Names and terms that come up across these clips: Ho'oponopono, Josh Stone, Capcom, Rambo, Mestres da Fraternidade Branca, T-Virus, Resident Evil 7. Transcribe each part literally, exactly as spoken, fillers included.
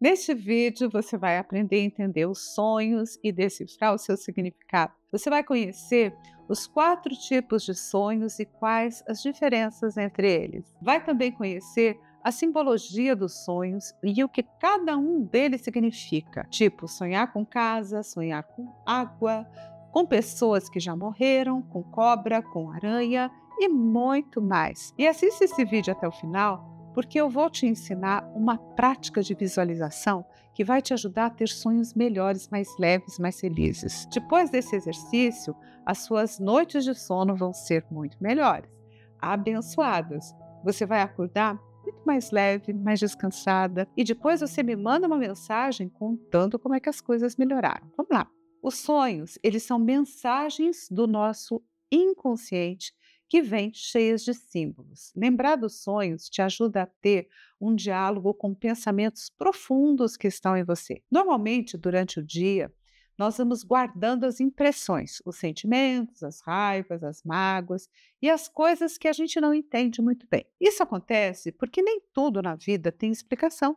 Neste vídeo você vai aprender a entender os sonhos e decifrar o seu significado. Você vai conhecer os quatro tipos de sonhos e quais as diferenças entre eles. Vai também conhecer a simbologia dos sonhos e o que cada um deles significa. Tipo, sonhar com casa, sonhar com água, com pessoas que já morreram, com cobra, com aranha e muito mais. E assista esse vídeo até o final, porque eu vou te ensinar uma prática de visualização que vai te ajudar a ter sonhos melhores, mais leves, mais felizes. Depois desse exercício, as suas noites de sono vão ser muito melhores, abençoadas. Você vai acordar muito mais leve, mais descansada. E depois você me manda uma mensagem contando como é que as coisas melhoraram. Vamos lá. Os sonhos, eles são mensagens do nosso inconsciente que vêm cheias de símbolos. Lembrar dos sonhos te ajuda a ter um diálogo com pensamentos profundos que estão em você. Normalmente, durante o dia, nós vamos guardando as impressões, os sentimentos, as raivas, as mágoas e as coisas que a gente não entende muito bem. Isso acontece porque nem tudo na vida tem explicação.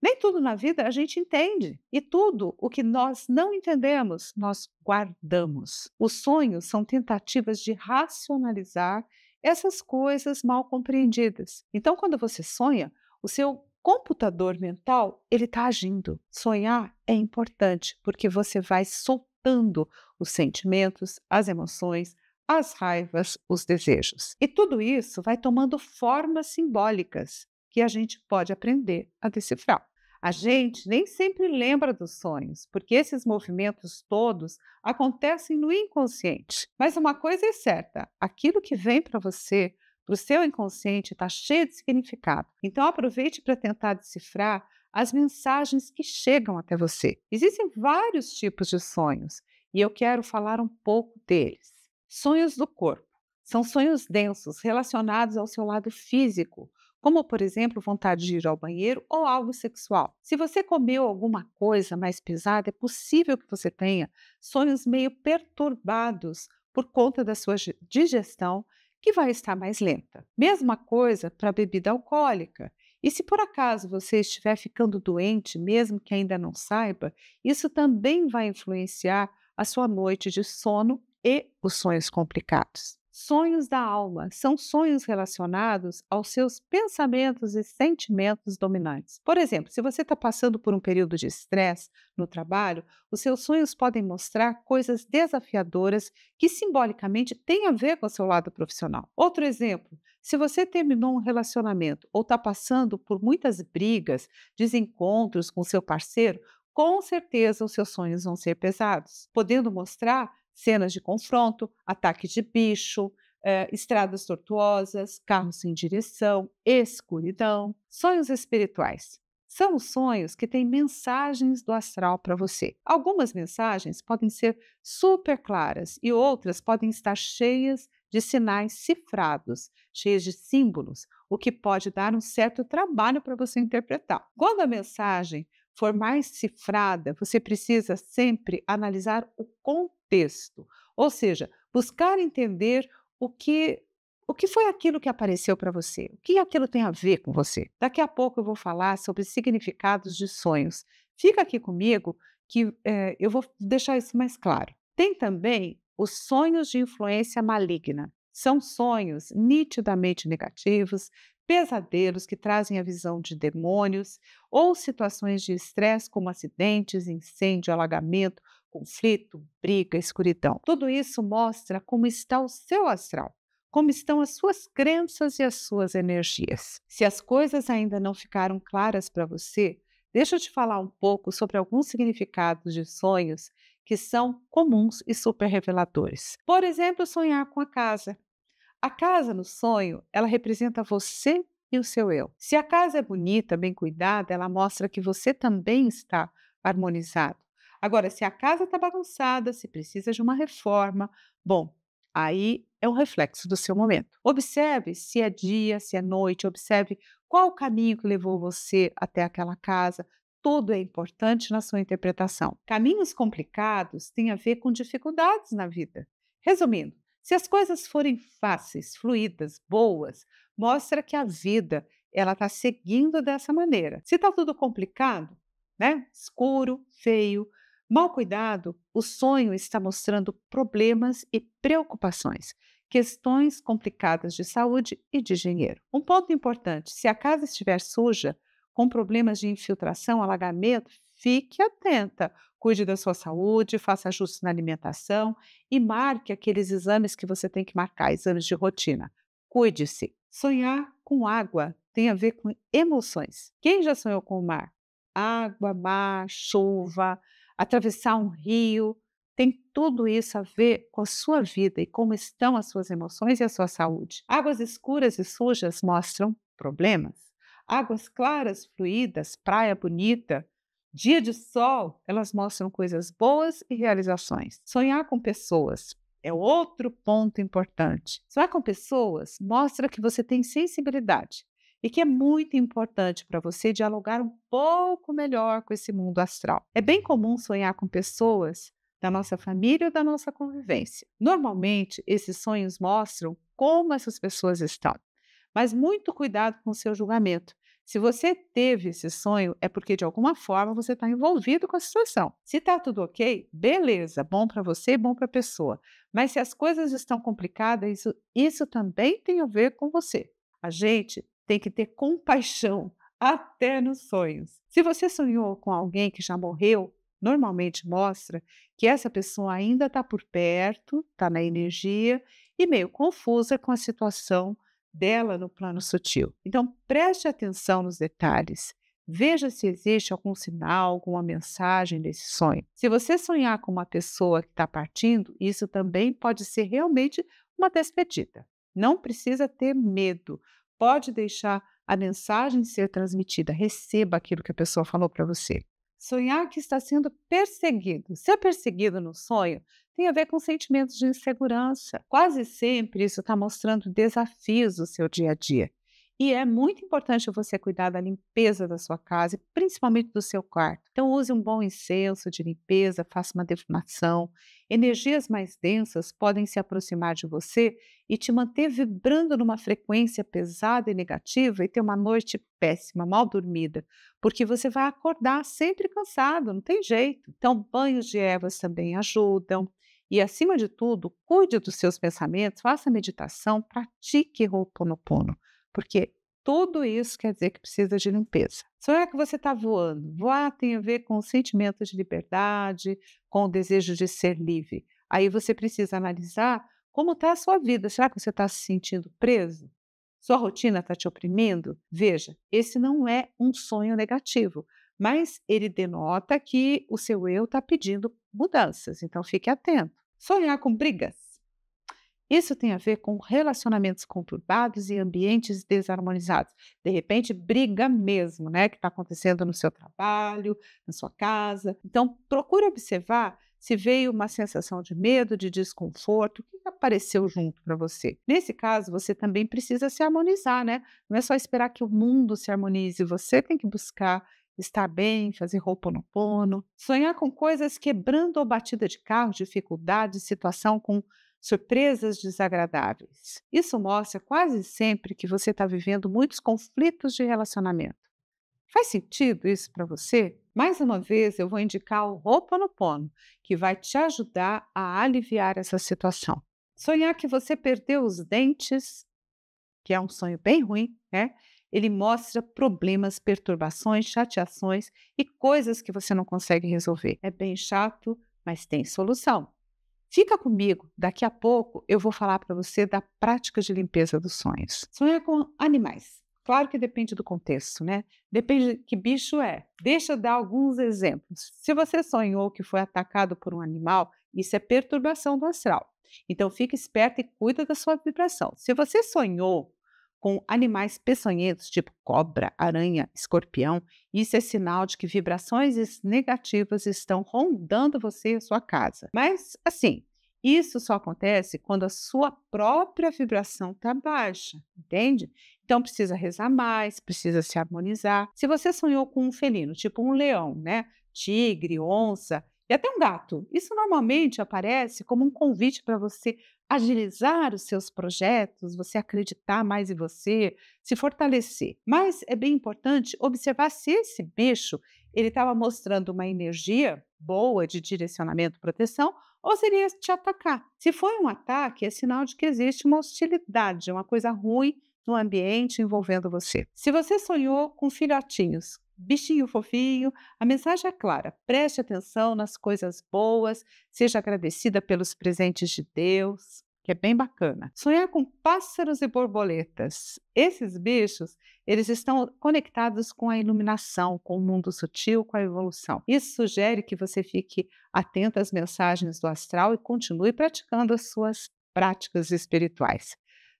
Nem tudo na vida a gente entende. E tudo o que nós não entendemos, nós guardamos. Os sonhos são tentativas de racionalizar essas coisas mal compreendidas. Então, quando você sonha, o seu computador mental, ele está agindo. Sonhar é importante, porque você vai soltando os sentimentos, as emoções, as raivas, os desejos. E tudo isso vai tomando formas simbólicas que a gente pode aprender a decifrar. A gente nem sempre lembra dos sonhos, porque esses movimentos todos acontecem no inconsciente. Mas uma coisa é certa, aquilo que vem para você, para o seu inconsciente, está cheio de significado. Então aproveite para tentar decifrar as mensagens que chegam até você. Existem vários tipos de sonhos e eu quero falar um pouco deles. Sonhos do corpo. São sonhos densos relacionados ao seu lado físico, como, por exemplo, vontade de ir ao banheiro ou algo sexual. Se você comeu alguma coisa mais pesada, é possível que você tenha sonhos meio perturbados por conta da sua digestão, que vai estar mais lenta. Mesma coisa para a bebida alcoólica. E se por acaso você estiver ficando doente, mesmo que ainda não saiba, isso também vai influenciar a sua noite de sono e os sonhos complicados. Sonhos da alma são sonhos relacionados aos seus pensamentos e sentimentos dominantes. Por exemplo, se você está passando por um período de estresse no trabalho, os seus sonhos podem mostrar coisas desafiadoras que simbolicamente têm a ver com o seu lado profissional. Outro exemplo, se você terminou um relacionamento ou está passando por muitas brigas, desencontros com seu parceiro, com certeza os seus sonhos vão ser pesados, podendo mostrar cenas de confronto, ataque de bicho, eh, estradas tortuosas, carros sem direção, escuridão. Sonhos espirituais. São os sonhos que têm mensagens do astral para você. Algumas mensagens podem ser super claras e outras podem estar cheias de sinais cifrados, cheias de símbolos, o que pode dar um certo trabalho para você interpretar. Quando a mensagem for mais cifrada, você precisa sempre analisar o contexto. Texto, ou seja, buscar entender o que, o que foi aquilo que apareceu para você, o que aquilo tem a ver com você. Daqui a pouco eu vou falar sobre significados de sonhos. Fica aqui comigo que eh, eu vou deixar isso mais claro. Tem também os sonhos de influência maligna. São sonhos nitidamente negativos, pesadelos que trazem a visão de demônios ou situações de estresse como acidentes, incêndio, alagamento, conflito, briga, escuridão. Tudo isso mostra como está o seu astral, como estão as suas crenças e as suas energias. Se as coisas ainda não ficaram claras para você, deixa eu te falar um pouco sobre alguns significados de sonhos que são comuns e super reveladores. Por exemplo, sonhar com a casa. A casa no sonho, ela representa você e o seu eu. Se a casa é bonita, bem cuidada, ela mostra que você também está harmonizado. Agora, se a casa está bagunçada, se precisa de uma reforma, bom, aí é um reflexo do seu momento. Observe se é dia, se é noite, observe qual o caminho que levou você até aquela casa. Tudo é importante na sua interpretação. Caminhos complicados têm a ver com dificuldades na vida. Resumindo, se as coisas forem fáceis, fluídas, boas, mostra que a vida ela está seguindo dessa maneira. Se está tudo complicado, né? Escuro, feio, mal cuidado, o sonho está mostrando problemas e preocupações, questões complicadas de saúde e de dinheiro. Um ponto importante, se a casa estiver suja, com problemas de infiltração, alagamento, fique atenta, cuide da sua saúde, faça ajustes na alimentação e marque aqueles exames que você tem que marcar, exames de rotina. Cuide-se. Sonhar com água tem a ver com emoções. Quem já sonhou com o mar? Água, mar, chuva, atravessar um rio, tem tudo isso a ver com a sua vida e como estão as suas emoções e a sua saúde. Águas escuras e sujas mostram problemas. Águas claras, fluídas, praia bonita, dia de sol, elas mostram coisas boas e realizações. Sonhar com pessoas é outro ponto importante. Sonhar com pessoas mostra que você tem sensibilidade e que é muito importante para você dialogar um pouco melhor com esse mundo astral. É bem comum sonhar com pessoas da nossa família ou da nossa convivência. Normalmente, esses sonhos mostram como essas pessoas estão. Mas muito cuidado com o seu julgamento. Se você teve esse sonho, é porque de alguma forma você está envolvido com a situação. Se está tudo ok, beleza, bom para você e bom para a pessoa. Mas se as coisas estão complicadas, isso, isso também tem a ver com você. A gente tem que ter compaixão até nos sonhos. Se você sonhou com alguém que já morreu, normalmente mostra que essa pessoa ainda está por perto, está na energia e meio confusa com a situação dela no plano sutil. Então, preste atenção nos detalhes. Veja se existe algum sinal, alguma mensagem desse sonho. Se você sonhar com uma pessoa que está partindo, isso também pode ser realmente uma despedida. Não precisa ter medo. Pode deixar a mensagem ser transmitida. Receba aquilo que a pessoa falou para você. Sonhar que está sendo perseguido. Ser perseguido no sonho tem a ver com sentimentos de insegurança. Quase sempre isso está mostrando desafios do seu dia a dia. E é muito importante você cuidar da limpeza da sua casa, principalmente do seu quarto. Então use um bom incenso de limpeza, faça uma defumação. Energias mais densas podem se aproximar de você e te manter vibrando numa frequência pesada e negativa e ter uma noite péssima, mal dormida, porque você vai acordar sempre cansado, não tem jeito. Então banhos de ervas também ajudam. E, acima de tudo, cuide dos seus pensamentos, faça meditação, pratique Ho'oponopono. Porque tudo isso quer dizer que precisa de limpeza. Sonhar que você está voando. Voar tem a ver com o sentimento de liberdade, com o desejo de ser livre. Aí você precisa analisar como está a sua vida. Será que você está se sentindo preso? Sua rotina está te oprimindo? Veja, esse não é um sonho negativo, mas ele denota que o seu eu está pedindo mudanças. Então, fique atento. Sonhar com brigas. Isso tem a ver com relacionamentos conturbados e ambientes desarmonizados. De repente, briga mesmo, né? Que está acontecendo no seu trabalho, na sua casa. Então, procure observar se veio uma sensação de medo, de desconforto, o que apareceu junto para você. Nesse caso, você também precisa se harmonizar, né? Não é só esperar que o mundo se harmonize. Você tem que buscar estar bem, fazer Ho'oponopono. Sonhar com coisas quebrando ou batida de carro, dificuldade, situação com surpresas desagradáveis. Isso mostra quase sempre que você está vivendo muitos conflitos de relacionamento. Faz sentido isso para você? Mais uma vez, eu vou indicar o Ho'oponopono, que vai te ajudar a aliviar essa situação. Sonhar que você perdeu os dentes, que é um sonho bem ruim, né? Ele mostra problemas, perturbações, chateações e coisas que você não consegue resolver. É bem chato, mas tem solução. Fica comigo, daqui a pouco eu vou falar para você da prática de limpeza dos sonhos. Sonhar com animais. Claro que depende do contexto, né? Depende de que bicho é. Deixa eu dar alguns exemplos. Se você sonhou que foi atacado por um animal, isso é perturbação do astral. Então fica esperto e cuida da sua vibração. Se você sonhou com animais peçonhentos, tipo cobra, aranha, escorpião, isso é sinal de que vibrações negativas estão rondando você e a sua casa. Mas, assim, isso só acontece quando a sua própria vibração está baixa, entende? Então, precisa rezar mais, precisa se harmonizar. Se você sonhou com um felino, tipo um leão, né? Tigre, onça e até um gato, isso normalmente aparece como um convite para você agilizar os seus projetos, você acreditar mais em você, se fortalecer. Mas é bem importante observar se esse bicho ele estava mostrando uma energia boa de direcionamento, proteção, ou seria te atacar. Se foi um ataque, é sinal de que existe uma hostilidade, uma coisa ruim no ambiente envolvendo você. Se você sonhou com filhotinhos, bichinho fofinho, a mensagem é clara. Preste atenção nas coisas boas, seja agradecida pelos presentes de Deus, que é bem bacana. Sonhar com pássaros e borboletas. Esses bichos, eles estão conectados com a iluminação, com o mundo sutil, com a evolução. Isso sugere que você fique atento às mensagens do astral e continue praticando as suas práticas espirituais.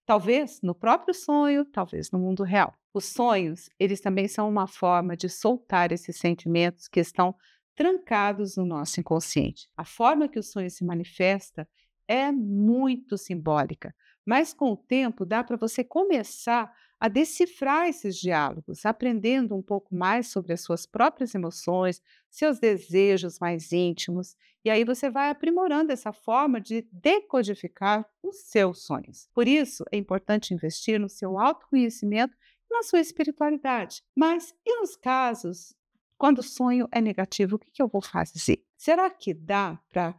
Talvez no próprio sonho, talvez no mundo real. Os sonhos, eles também são uma forma de soltar esses sentimentos que estão trancados no nosso inconsciente. A forma que o sonho se manifesta é muito simbólica, mas com o tempo dá para você começar a decifrar esses diálogos, aprendendo um pouco mais sobre as suas próprias emoções, seus desejos mais íntimos, e aí você vai aprimorando essa forma de decodificar os seus sonhos. Por isso, é importante investir no seu autoconhecimento e na sua espiritualidade. Mas e nos casos, quando o sonho é negativo, o que eu vou fazer? Será que dá para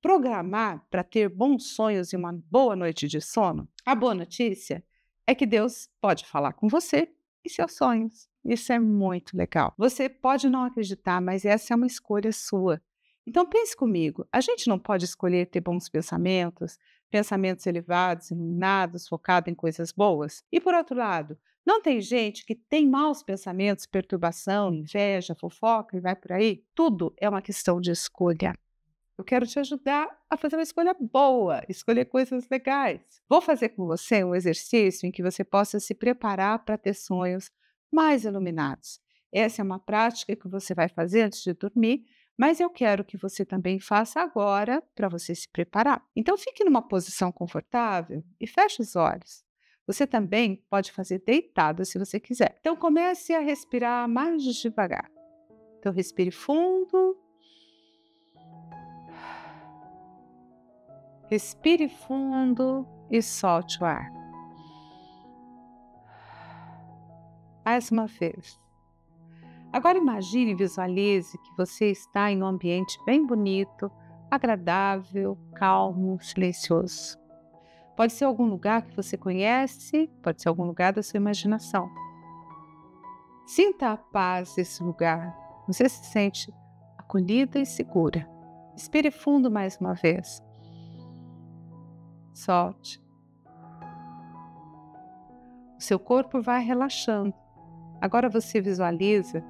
programar para ter bons sonhos e uma boa noite de sono? A boa notícia é que Deus pode falar com você e seus sonhos. Isso é muito legal. Você pode não acreditar, mas essa é uma escolha sua. Então pense comigo, a gente não pode escolher ter bons pensamentos, pensamentos elevados, iluminados, focado em coisas boas? E por outro lado, não tem gente que tem maus pensamentos, perturbação, inveja, fofoca e vai por aí? Tudo é uma questão de escolha. Eu quero te ajudar a fazer uma escolha boa, escolher coisas legais. Vou fazer com você um exercício em que você possa se preparar para ter sonhos mais iluminados. Essa é uma prática que você vai fazer antes de dormir, mas eu quero que você também faça agora para você se preparar. Então fique numa posição confortável e feche os olhos. Você também pode fazer deitado se você quiser. Então comece a respirar mais devagar. Então respire fundo. Respire fundo e solte o ar. Mais uma vez. Agora imagine e visualize que você está em um ambiente bem bonito, agradável, calmo, silencioso. Pode ser algum lugar que você conhece, pode ser algum lugar da sua imaginação. Sinta a paz desse lugar. Você se sente acolhida e segura. Respire fundo mais uma vez. Solte. O seu corpo vai relaxando. Agora você visualiza,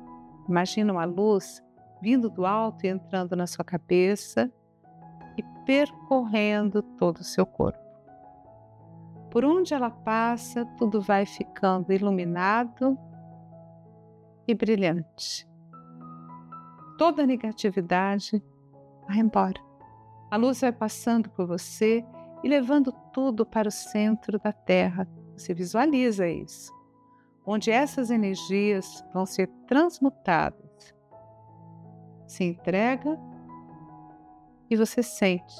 imagina uma luz vindo do alto e entrando na sua cabeça e percorrendo todo o seu corpo. Por onde ela passa, tudo vai ficando iluminado e brilhante. Toda a negatividade vai embora. A luz vai passando por você e levando tudo para o centro da Terra. Você visualiza isso, onde essas energias vão ser transmutadas. Se entrega e você sente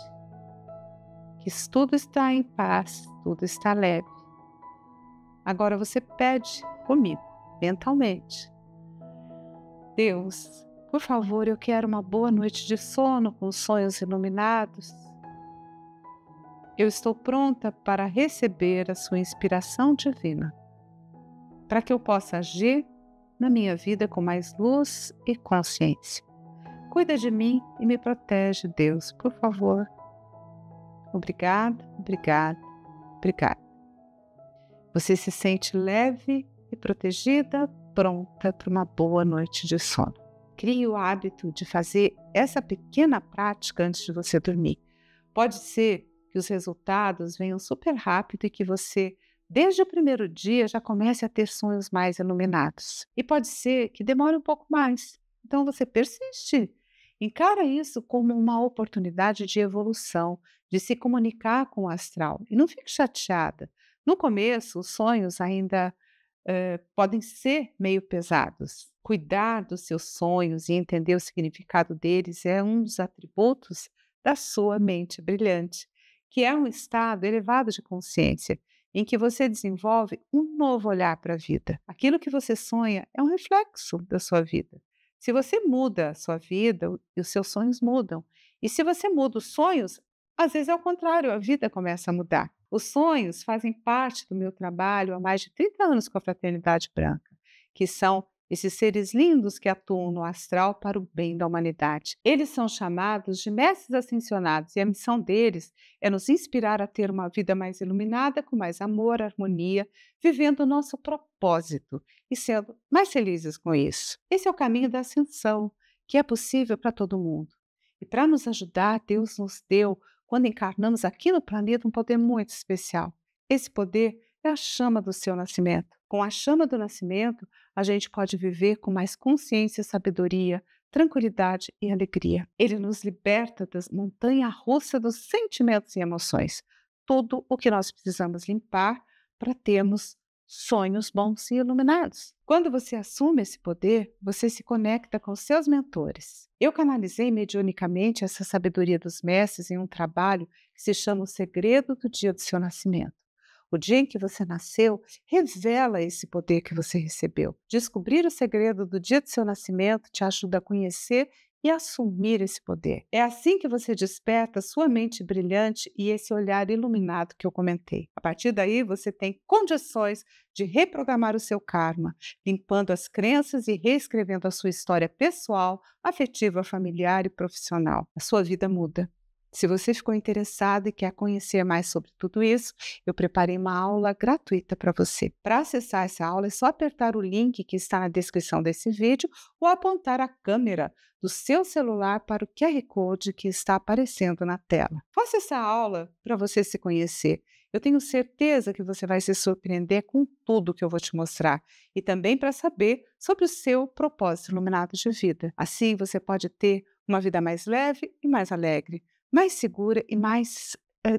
que tudo está em paz, tudo está leve. Agora você pede comigo, mentalmente. Deus, por favor, eu quero uma boa noite de sono com sonhos iluminados. Eu estou pronta para receber a sua inspiração divina, para que eu possa agir na minha vida com mais luz e consciência. Cuida de mim e me protege, Deus, por favor. Obrigada, obrigada, obrigada. Você se sente leve e protegida, pronta para uma boa noite de sono. Crie o hábito de fazer essa pequena prática antes de você dormir. Pode ser que os resultados venham super rápido e que você, desde o primeiro dia, já comece a ter sonhos mais iluminados. E pode ser que demore um pouco mais. Então você persiste. Encara isso como uma oportunidade de evolução, de se comunicar com o astral. E não fique chateada. No começo, os sonhos ainda eh, podem ser meio pesados. Cuidar dos seus sonhos e entender o significado deles é um dos atributos da sua mente brilhante, que é um estado elevado de consciência, em que você desenvolve um novo olhar para a vida. Aquilo que você sonha é um reflexo da sua vida. Se você muda a sua vida, os seus sonhos mudam. E se você muda os sonhos, às vezes é o contrário, a vida começa a mudar. Os sonhos fazem parte do meu trabalho há mais de trinta anos com a Fraternidade Branca, que são esses seres lindos que atuam no astral para o bem da humanidade. Eles são chamados de mestres ascensionados e a missão deles é nos inspirar a ter uma vida mais iluminada, com mais amor, harmonia, vivendo o nosso propósito e sendo mais felizes com isso. Esse é o caminho da ascensão, que é possível para todo mundo. E para nos ajudar, Deus nos deu, quando encarnamos aqui no planeta, um poder muito especial. Esse poder é a chama do seu nascimento. Com a chama do nascimento, a gente pode viver com mais consciência, sabedoria, tranquilidade e alegria. Ele nos liberta das montanha-russa dos sentimentos e emoções. Tudo o que nós precisamos limpar para termos sonhos bons e iluminados. Quando você assume esse poder, você se conecta com seus mentores. Eu canalizei mediunicamente essa sabedoria dos mestres em um trabalho que se chama O Segredo do Dia do Seu Nascimento. O dia em que você nasceu revela esse poder que você recebeu. Descobrir o segredo do dia do seu nascimento te ajuda a conhecer e assumir esse poder. É assim que você desperta sua mente brilhante e esse olhar iluminado que eu comentei. A partir daí, você tem condições de reprogramar o seu karma, limpando as crenças e reescrevendo a sua história pessoal, afetiva, familiar e profissional. A sua vida muda. Se você ficou interessado e quer conhecer mais sobre tudo isso, eu preparei uma aula gratuita para você. Para acessar essa aula, é só apertar o link que está na descrição desse vídeo ou apontar a câmera do seu celular para o Q R Code que está aparecendo na tela. Faça essa aula para você se conhecer. Eu tenho certeza que você vai se surpreender com tudo que eu vou te mostrar e também para saber sobre o seu propósito iluminado de vida. Assim, você pode ter uma vida mais leve e mais alegre, mais segura e mais é,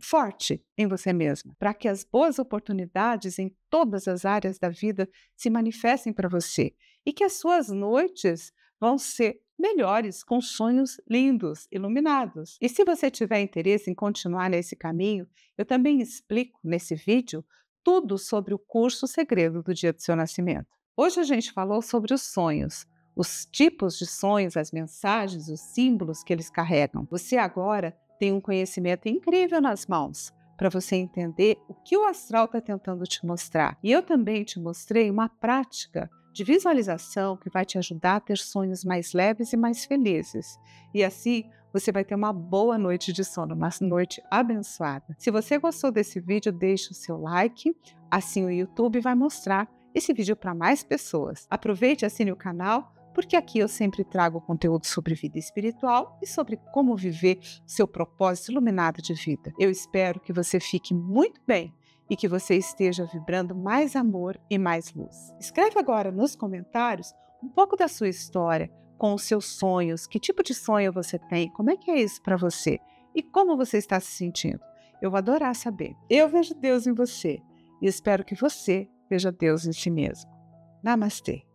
forte em você mesma, para que as boas oportunidades em todas as áreas da vida se manifestem para você e que as suas noites vão ser melhores com sonhos lindos, iluminados. E se você tiver interesse em continuar nesse caminho, eu também explico nesse vídeo tudo sobre o curso Segredo do Dia do Seu Nascimento. Hoje a gente falou sobre os sonhos, os tipos de sonhos, as mensagens, os símbolos que eles carregam. Você agora tem um conhecimento incrível nas mãos para você entender o que o astral está tentando te mostrar. E eu também te mostrei uma prática de visualização que vai te ajudar a ter sonhos mais leves e mais felizes. E assim, você vai ter uma boa noite de sono, uma noite abençoada. Se você gostou desse vídeo, deixe o seu like, assim o YouTube vai mostrar esse vídeo para mais pessoas. Aproveite e assine o canal, porque aqui eu sempre trago conteúdo sobre vida espiritual e sobre como viver seu propósito iluminado de vida. Eu espero que você fique muito bem e que você esteja vibrando mais amor e mais luz. Escreve agora nos comentários um pouco da sua história, com os seus sonhos, que tipo de sonho você tem, como é que é isso para você e como você está se sentindo. Eu vou adorar saber. Eu vejo Deus em você e espero que você veja Deus em si mesmo. Namastê.